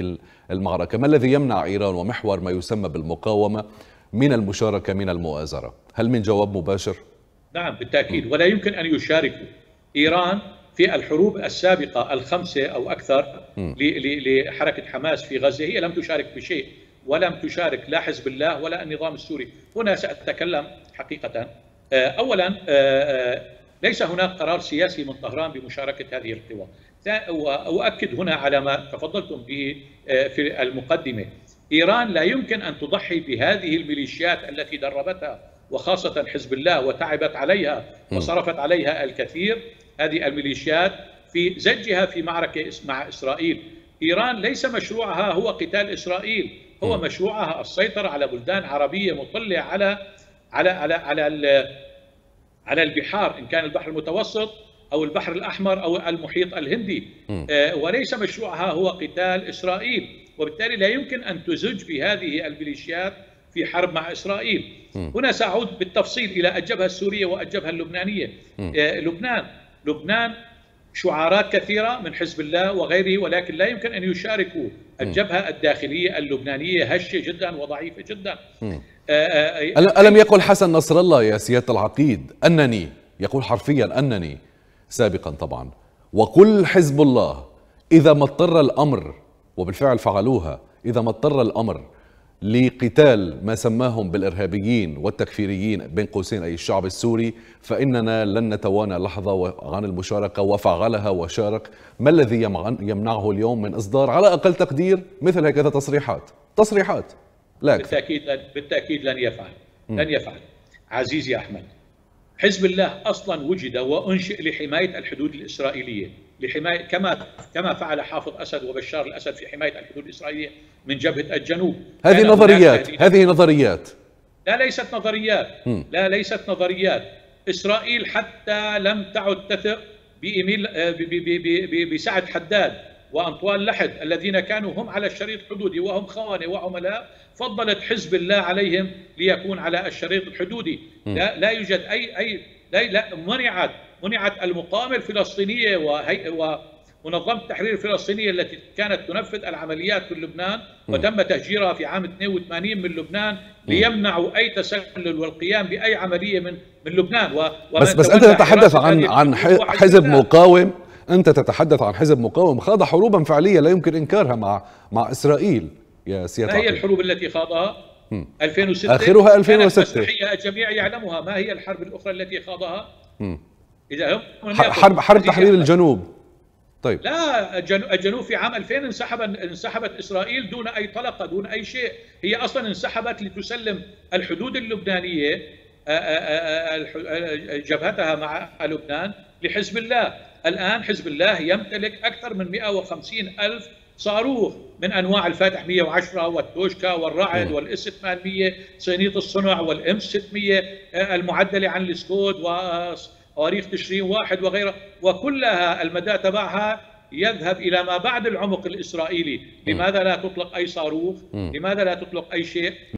هذه المعركة؟ ما الذي يمنع إيران ومحور ما يسمى بالمقاومة من المشاركة من المؤازرة؟ هل من جواب مباشر؟ نعم بالتأكيد، ولا يمكن أن يشاركوا إيران في الحروب السابقة الخمسة أو أكثر لحركة حماس في غزة. هي لم تشارك بشيء، ولم تشارك لا حزب الله ولا النظام السوري. هنا سأتكلم حقيقة. أولا ليس هناك قرار سياسي من طهران بمشاركة هذه القوى. وأؤكد هنا على ما تفضلتم به في المقدمة، إيران لا يمكن أن تضحي بهذه الميليشيات التي دربتها وخاصة حزب الله وتعبت عليها وصرفت عليها الكثير، هذه الميليشيات في زجها في معركة مع إسرائيل. إيران ليس مشروعها هو قتال إسرائيل، هو مشروعها السيطرة على بلدان عربية مطلة على البحار، إن كان البحر المتوسط أو البحر الأحمر أو المحيط الهندي، وليس مشروعها هو قتال إسرائيل، وبالتالي لا يمكن أن تزج بهذه الميليشيات في حرب مع إسرائيل. هنا سأعود بالتفصيل إلى الجبهة السورية والجبهة اللبنانية. لبنان شعارات كثيرة من حزب الله وغيره، ولكن لا يمكن أن يشاركوا. الجبهة الداخلية اللبنانية هشة جدا وضعيفة جدا. ألم يقل حسن نصر الله يا سيادة العقيد أنني، يقول حرفيا أنني سابقا طبعا، وقل حزب الله إذا ما اضطر الأمر، وبالفعل فعلوها، إذا ما اضطر الأمر لقتال ما سماهم بالإرهابيين والتكفيريين بين قوسين أي الشعب السوري، فإننا لن نتوانى لحظة عن المشاركة، وفعلها وشارك. ما الذي يمنعه اليوم من إصدار على أقل تقدير مثل هكذا تصريحات؟ لا بالتأكيد لن يفعل. عزيزي أحمد، حزب الله أصلا وجد وأنشئ لحماية الحدود الإسرائيلية، لحماية كما فعل حافظ أسد وبشار الأسد في حماية الحدود الإسرائيلية من جبهة الجنوب. هذه نظريات. لا ليست نظريات. إسرائيل حتى لم تعد تثق بسعد حداد وأنطوان لحد الذين كانوا هم على الشريط الحدودي وهم خوانة وعملاء، فضلت حزب الله عليهم ليكون على الشريط الحدودي. لا يوجد لا منعت المقاومة الفلسطينية ومنظمة التحرير الفلسطينية التي كانت تنفذ العمليات في لبنان وتم تهجيرها في عام 82 من لبنان ليمنعوا أي تسلل والقيام بأي عملية من لبنان. بس أنت تتحدث عن حزب مقاوم، أنت تتحدث عن حزب مقاوم خاض حروبا فعلية لا يمكن إنكارها مع إسرائيل يا سيادة. ما هي الحروب التي خاضها؟ 2006 آخرها 2006 الجميع يعلمها. ما هي الحرب الأخرى التي خاضها؟ إذا حرب تحرير الجنوب. طيب لا، الجنوب في عام 2000 انسحبت إسرائيل دون أي طلقة دون أي شيء. هي أصلا انسحبت لتسلم الحدود اللبنانية جبهتها مع لبنان لحزب الله. الآن حزب الله يمتلك أكثر من 150 ألف صاروخ من أنواع الفاتح 110 والتوشكا والرعد والإس 800 صينية الصنع والإم 600 المعدلة عن السكود وصواريخ تشرين واحد وغيرها، وكلها المدى تبعها يذهب إلى ما بعد العمق الإسرائيلي. لماذا لا تطلق أي صاروخ؟ لماذا لا تطلق أي شيء؟